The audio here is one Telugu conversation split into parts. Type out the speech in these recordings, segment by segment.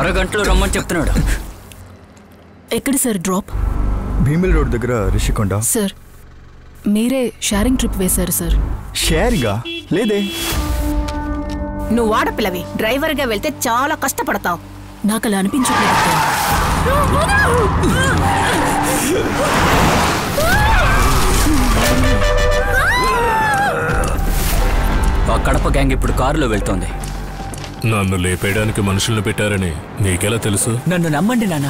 అరగంటలో రమ్మని చెప్తున్నాడు. ఎక్కడ సార్ డ్రాప్? భీమిల్ రోడ్ దగ్గర రిషికొండ సార్. మీరే షేరింగ్ ట్రిప్ వేశారు సార్. షేరింగా? లేదే. నువ్వు ఆడపిల్లవి, డ్రైవర్గా వెళ్తే చాలా కష్టపడతావు. నాకు అలా అనిపించట్లేదు. ఆ కడప గ్యాంగ్ ఇప్పుడు కారులో వెళ్తోంది. నన్ను లేపేయడానికి మనుషులను పెట్టారని నీకెలా తెలుసు? నన్ను నమ్మండి నాన్న.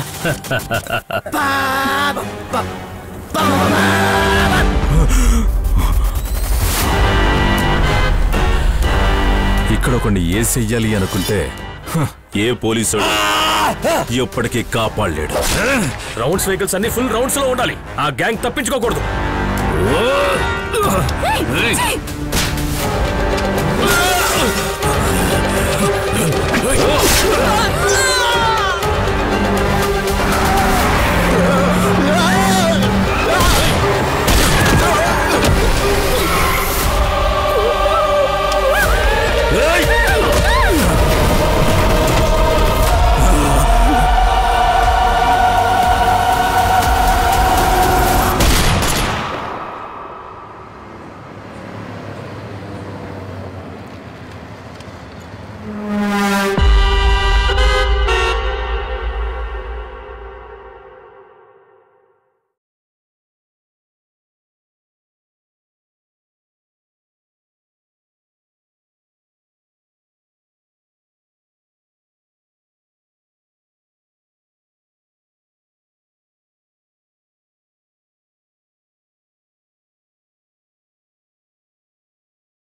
ఇక్కడ ఒకడిని ఏ చెయ్యాలి అనుకుంటే ఏ పోలీసు ఎప్పటికీ కాపాడలేడు. రౌండ్స్ వెహికల్స్ అన్ని ఫుల్ రౌండ్స్ లో ఉండాలి. ఆ గ్యాంగ్ తప్పించుకోకూడదు.